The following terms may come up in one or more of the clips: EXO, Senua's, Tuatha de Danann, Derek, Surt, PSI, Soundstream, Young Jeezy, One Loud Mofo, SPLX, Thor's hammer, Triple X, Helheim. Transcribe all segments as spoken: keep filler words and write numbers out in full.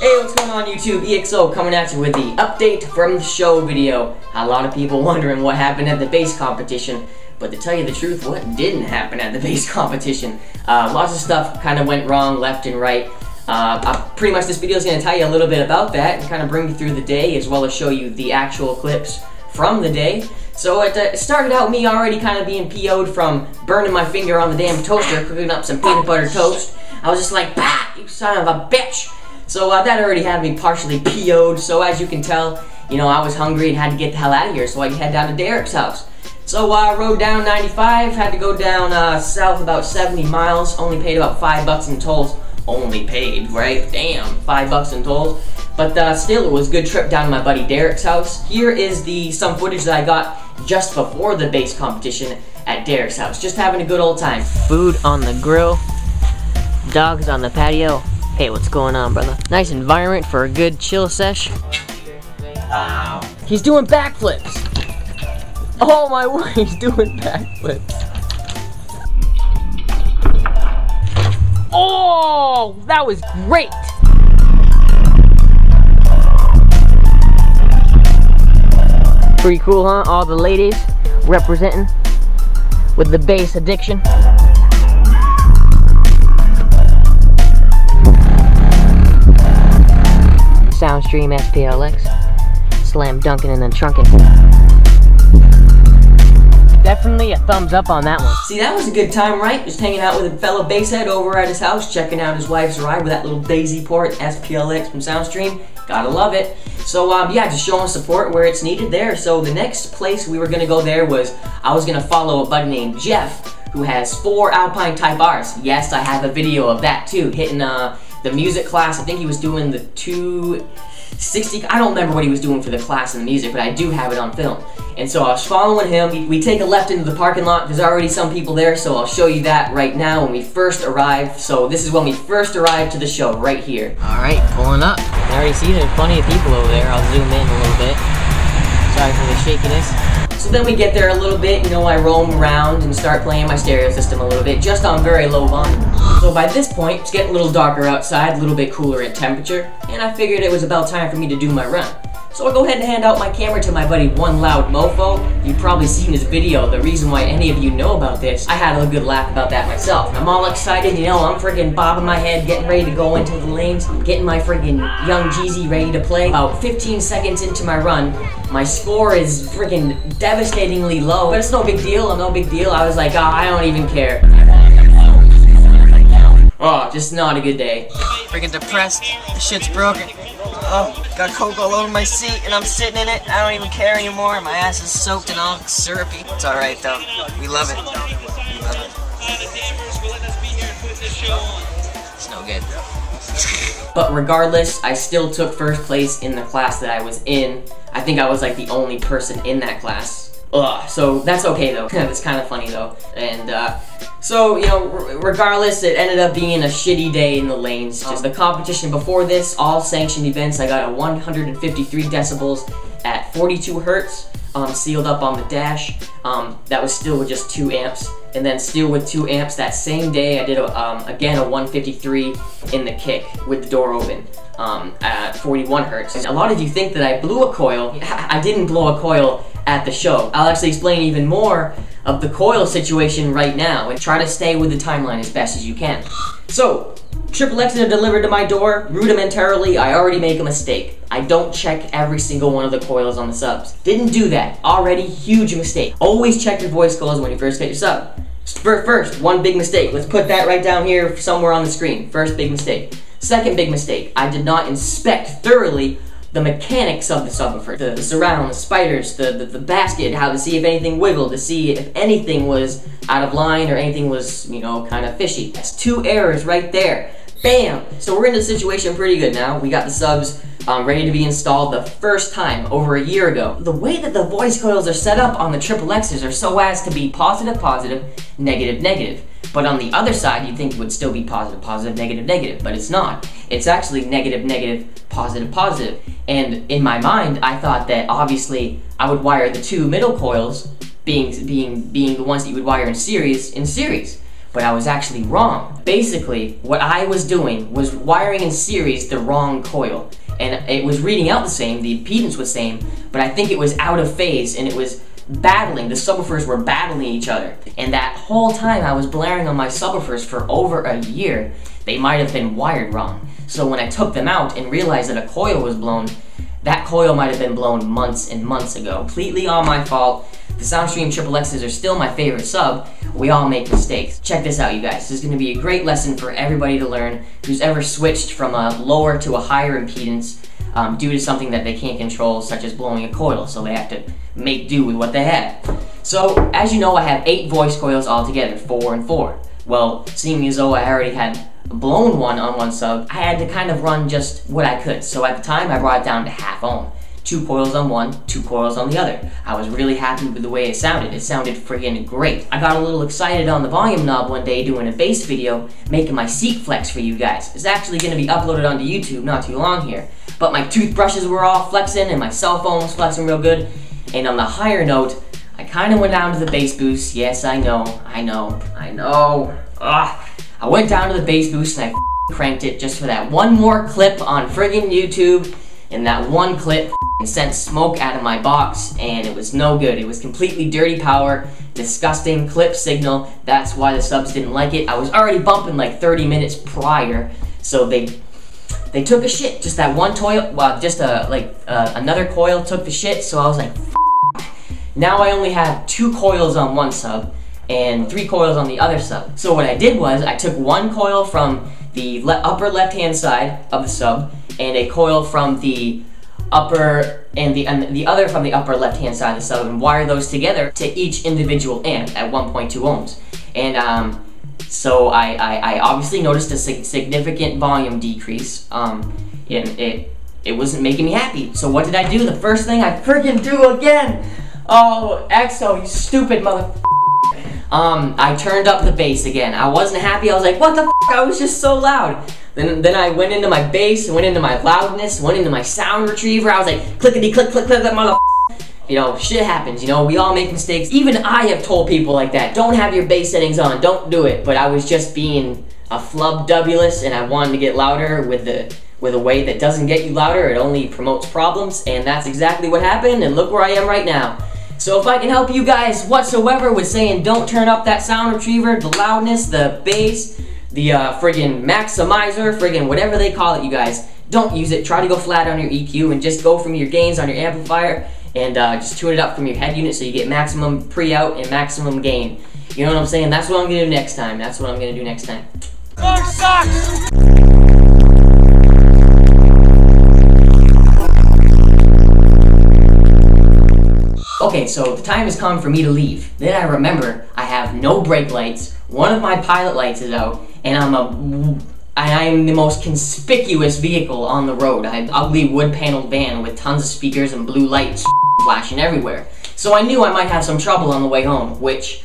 Hey, what's going on YouTube? E X O coming at you with the update from the show video. A lot of people wondering what happened at the bass competition, but to tell you the truth, what didn't happen at the bass competition? Uh, lots of stuff kind of went wrong left and right. Uh, I, pretty much this video is going to tell you a little bit about that and kind of bring you through the day as well as show you the actual clips from the day. So it uh, started out me already kind of being P O'd from burning my finger on the damn toaster, cooking up some peanut butter toast. I was just like, bah, you son of a bitch. So uh, that already had me partially P O'd, so as you can tell, you know, I was hungry and had to get the hell out of here, so I head down to Derek's house. So I uh, rode down ninety-five, had to go down uh, south about seventy miles, only paid about five bucks in tolls. Only paid, right? Damn, five bucks in tolls. But uh, still, it was a good trip down to my buddy Derek's house. Here is the some footage that I got just before the bass competition at Derek's house. Just having a good old time. Food on the grill, dogs on the patio. Hey, what's going on, brother? Nice environment for a good chill sesh. Wow. He's doing backflips. Oh my word, he's doing backflips. Oh, that was great. Pretty cool, huh? All the ladies representing with the bass addiction. Soundstream, S P L X, slam dunking and then trunking. Definitely a thumbs up on that one. See, that was a good time, right? Just hanging out with a fellow basshead over at his house, checking out his wife's ride with that little daisy port S P L X from Soundstream. Gotta love it. So um, yeah, just showing support where it's needed there. So the next place we were gonna go there was, I was gonna follow a buddy named Jeff, who has four Alpine Type R's. Yes, I have a video of that too, hitting uh. the music class. I think he was doing the two sixty, I don't remember what he was doing for the class in the music, but I do have it on film. And so I was following him. We take a left into the parking lot. There's already some people there, so I'll show you that right now when we first arrive. So this is when we first arrived to the show, right here. Alright, pulling up. I already see there's plenty of people over there. I'll zoom in a little bit. Sorry for the shakiness. So then we get there a little bit, you know, I roam around and start playing my stereo system a little bit, just on very low volume. So by this point, it's getting a little darker outside, a little bit cooler in temperature, and I figured it was about time for me to do my run. So I go ahead and hand out my camera to my buddy One Loud Mofo. You've probably seen his video, the reason why any of you know about this. I had a good laugh about that myself. And I'm all excited, you know, I'm freaking bobbing my head, getting ready to go into the lanes, getting my freaking Young Jeezy ready to play. About fifteen seconds into my run, my score is freaking devastatingly low, but it's no big deal, no big deal. I was like, oh, I don't even care. Oh, just not a good day. Freaking depressed, the shit's broken. Oh, got coke all over my seat and I'm sitting in it. I don't even care anymore. My ass is soaked and all syrupy. It's alright though. We love it. We love it. It's no good. But regardless, I still took first place in the class that I was in. I think I was like the only person in that class. Ugh, so that's okay though. That's kind of funny though. And uh, so, you know, regardless, it ended up being a shitty day in the lanes. Just the competition before this, all sanctioned events, I got a one hundred fifty-three decibels at forty-two hertz, um, sealed up on the dash. Um, that was still with just two amps. And then still with two amps that same day, I did a, um, again a one fifty-three in the kick with the door open um, at forty-one hertz. And a lot of you think that I blew a coil. I didn't blow a coil at the show. I'll actually explain even more of the coil situation right now and try to stay with the timeline as best as you can. So, Triple X delivered to my door. Rudimentarily, I already make a mistake. I don't check every single one of the coils on the subs. Didn't do that. Already huge mistake. Always check your voice coils when you first get your sub. First, one big mistake. Let's put that right down here somewhere on the screen. First big mistake. Second big mistake. I did not inspect thoroughly the mechanics of the subwoofer, the, the surround, the spiders, the, the, the basket, how to see if anything wiggled, to see if anything was out of line or anything was, you know, kind of fishy. That's two errors right there. Bam! So we're in the situation pretty good now. We got the subs um, ready to be installed the first time over a year ago. The way that the voice coils are set up on the Triple X's are so as to be positive, positive, negative, negative. But on the other side, you'd think it would still be positive, positive, negative, negative, but it's not. It's actually negative, negative, positive, positive. And in my mind, I thought that obviously I would wire the two middle coils, being being being the ones that you would wire in series, in series. but I was actually wrong. Basically, what I was doing was wiring in series the wrong coil, and it was reading out the same, the impedance was same, but I think it was out of phase, and it was battling, the subwoofers were battling each other. And that whole time I was blaring on my subwoofers for over a year, they might have been wired wrong. So when I took them out and realized that a coil was blown, that coil might have been blown months and months ago. Completely all my fault. The Soundstream Triple X's are still my favorite sub. We all make mistakes. Check this out, you guys. This is going to be a great lesson for everybody to learn who's ever switched from a lower to a higher impedance um, due to something that they can't control, such as blowing a coil, so they have to make do with what they have. So, as you know, I have eight voice coils all together, four and four. Well, seeing as though I already had blown one on one sub, I had to kind of run just what I could. So at the time, I brought it down to half ohm. Two coils on one, two coils on the other. I was really happy with the way it sounded. It sounded friggin' great. I got a little excited on the volume knob one day doing a bass video, making my seat flex for you guys. It's actually gonna be uploaded onto YouTube not too long here. But my toothbrushes were all flexing and my cell phone was flexing real good. And on the higher note, I kind of went down to the bass boost. Yes, I know, I know, I know. Ugh. I went down to the bass boost and I f***ing cranked it just for that one more clip on friggin' YouTube. And that one clip f***ing sent smoke out of my box, and it was no good. It was completely dirty power, disgusting clip signal. That's why the subs didn't like it. I was already bumping like thirty minutes prior, so they... They took a shit. Just that one coil, well, just a, like uh, another coil took the shit. So I was like, f***. Now I only have two coils on one sub and three coils on the other sub. So what I did was I took one coil from the le upper left-hand side of the sub and a coil from the upper and the and the other from the upper left-hand side of the sub and wire those together to each individual amp at one point two ohms. And um. So I, I, I obviously noticed a sig significant volume decrease. Um, it, it, it wasn't making me happy. So what did I do? The first thing I freaking do again. Oh, X O, you stupid mother. Um, I turned up the bass again. I wasn't happy. I was like, what the f***? I was just so loud. Then, then I went into my bass, went into my loudness, went into my sound retriever. I was like, clickety click click click that mother. You know, shit happens, you know, we all make mistakes. Even I have told people like that, don't have your bass settings on, don't do it. But I was just being a flub-dubulous and I wanted to get louder with the with a way that doesn't get you louder, it only promotes problems, and that's exactly what happened, and look where I am right now. So if I can help you guys whatsoever with saying don't turn up that sound retriever, the loudness, the bass, the uh, friggin' maximizer, friggin' whatever they call it, you guys, don't use it. Try to go flat on your E Q and just go from your gains on your amplifier and uh, just tune it up from your head unit so you get maximum pre-out and maximum gain. You know what I'm saying? That's what I'm gonna do next time. That's what I'm gonna do next time. Clark sucks! Okay, so the time has come for me to leave. Then I remember I have no brake lights, one of my pilot lights is out, and I'm a... I am the most conspicuous vehicle on the road. I have an ugly wood-paneled van with tons of speakers and blue lights flashing everywhere. So I knew I might have some trouble on the way home, which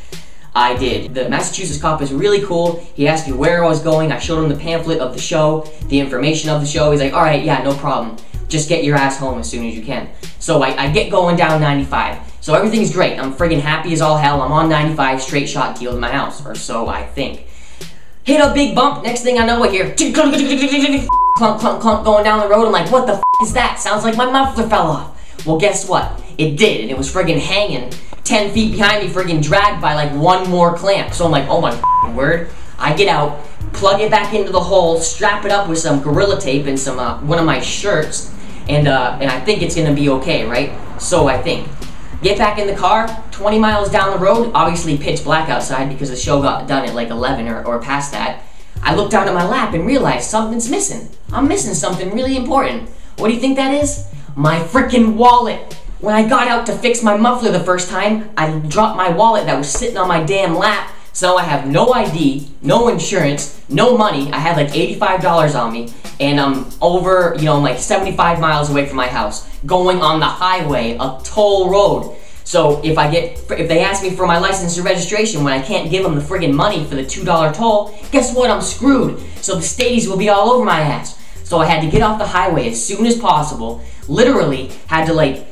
I did. The Massachusetts cop is really cool. He asked me where I was going. I showed him the pamphlet of the show, the information of the show. He's like, all right, yeah, no problem. Just get your ass home as soon as you can. So I, I get going down ninety-five. So everything's great. I'm friggin' happy as all hell. I'm on ninety-five, straight shot deal to my house, or so I think. Hit a big bump, next thing I know I hear clunk, clunk, clunk going down the road. I'm like, what the f is that? Sounds like my muffler fell off. Well, guess what? It did, and it was friggin' hanging ten feet behind me, friggin' dragged by like one more clamp. So I'm like, oh my word. I get out, plug it back into the hole, strap it up with some gorilla tape and some, uh, one of my shirts, and, uh, and I think it's gonna be okay, right? So I think. Get back in the car, twenty miles down the road, obviously pitch black outside because the show got done at like eleven or, or past that. I looked down at my lap and realized something's missing. I'm missing something really important. What do you think that is? My freaking wallet. When I got out to fix my muffler the first time, I dropped my wallet that was sitting on my damn lap. So I have no I D, no insurance, no money. I had like eighty-five dollars on me, and I'm over, you know, I'm like seventy-five miles away from my house, going on the highway, a toll road. So if I get, if they ask me for my license or registration when I can't give them the friggin' money for the two dollar toll, guess what? I'm screwed. So the stateies will be all over my ass. So I had to get off the highway as soon as possible. Literally had to like.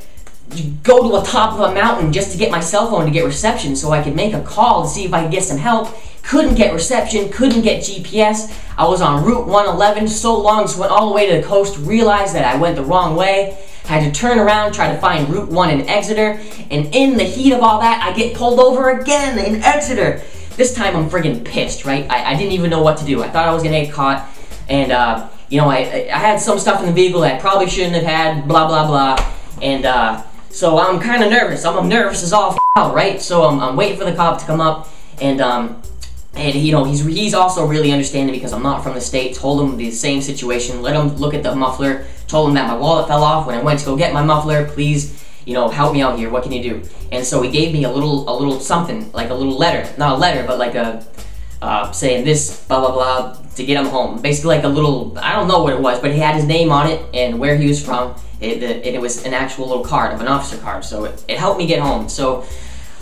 Go to the top of a mountain just to get my cell phone to get reception so I could make a call to see if I could get some help. couldn't get reception, couldn't get G P S. I was on Route one eleven so long, so went all the way to the coast, realized that I went the wrong way, had to turn around, try to find Route one in Exeter, and in the heat of all that, I get pulled over again in Exeter. This time I'm friggin' pissed, right? I, I didn't even know what to do. I thought I was gonna get caught, and uh, you know, I, I had some stuff in the vehicle that I probably shouldn't have had, blah, blah, blah, and uh, so I'm kinda nervous. I'm, I'm nervous as all f out, right? So I'm, I'm waiting for the cop to come up, and um, And, you know, he's, he's also really understanding because I'm not from the state. Told him the same situation. Let him look at the muffler. Told him that my wallet fell off when I went to go get my muffler. Please, you know, help me out here. What can you do? And so he gave me a little, a little something, like a little letter. Not a letter, but like a, uh, saying this, blah, blah, blah, to get him home. Basically like a little, I don't know what it was, but he had his name on it and where he was from. It, it, it was an actual little card, of an officer card. So it, it helped me get home. So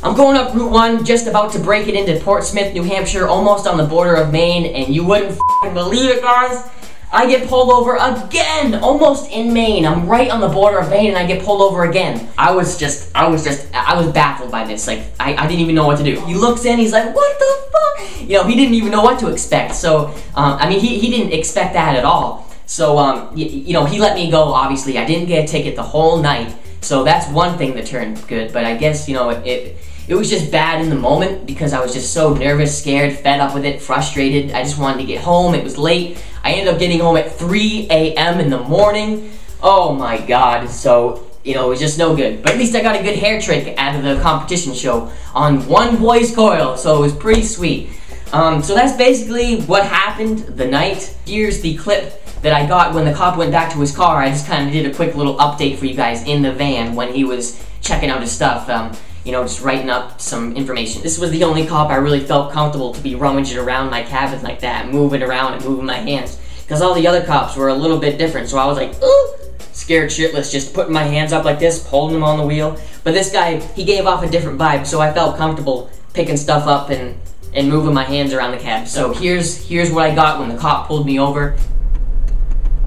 I'm going up Route one, just about to break it into Portsmouth, New Hampshire, almost on the border of Maine, and you wouldn't f***ing believe it, guys. I get pulled over again, almost in Maine. I'm right on the border of Maine, and I get pulled over again. I was just, I was just, I was baffled by this. Like, I, I didn't even know what to do. He looks in, he's like, what the fuck? You know, he didn't even know what to expect. So, um, I mean, he, he didn't expect that at all. So, um, you, you know, he let me go, obviously. I didn't get a ticket the whole night. So that's one thing that turned good, but I guess, you know, it, it It was just bad in the moment because I was just so nervous, scared, fed up with it, frustrated. I just wanted to get home. It was late. I ended up getting home at three A M in the morning. Oh my god. So, you know, it was just no good. But at least I got a good hair trick out of the competition show on one voice coil, so it was pretty sweet. Um, so that's basically what happened the night. Here's the clip that I got when the cop went back to his car. I just kind of did a quick little update for you guys in the van when he was checking out his stuff. Um, you know, just writing up some information. This was the only cop I really felt comfortable to be rummaging around my cabin like that, moving around and moving my hands, because all the other cops were a little bit different, so I was like, ooh, scared shitless, just putting my hands up like this, holding them on the wheel. But this guy, he gave off a different vibe, so I felt comfortable picking stuff up and, and moving my hands around the cab. So here's, here's what I got when the cop pulled me over.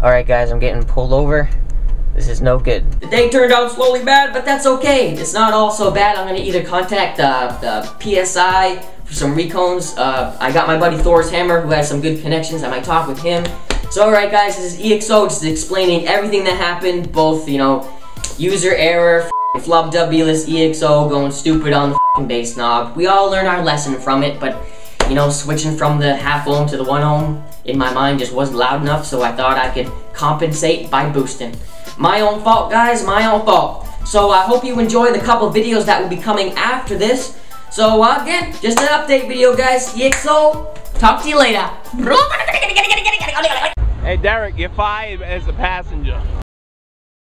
Alright guys, I'm getting pulled over. This is no good. The day turned out slowly bad, but that's okay. It's not all so bad. I'm going to either contact uh, the P S I for some recones. Uh, I got my buddy Thor's Hammer, who has some good connections. I might talk with him. So, alright guys, this is E X O, just explaining everything that happened. Both, you know, user error, flub W-less E X O, going stupid on the f***ing bass knob. We all learn our lesson from it, but, you know, switching from the half ohm to the one ohm in my mind just wasn't loud enough, so I thought I could compensate by boosting. My own fault, guys, my own fault. So I hope you enjoy the couple videos that will be coming after this. So uh, again, just an update video, guys. E X O, talk to you later. Hey Derek, you're fired as a passenger.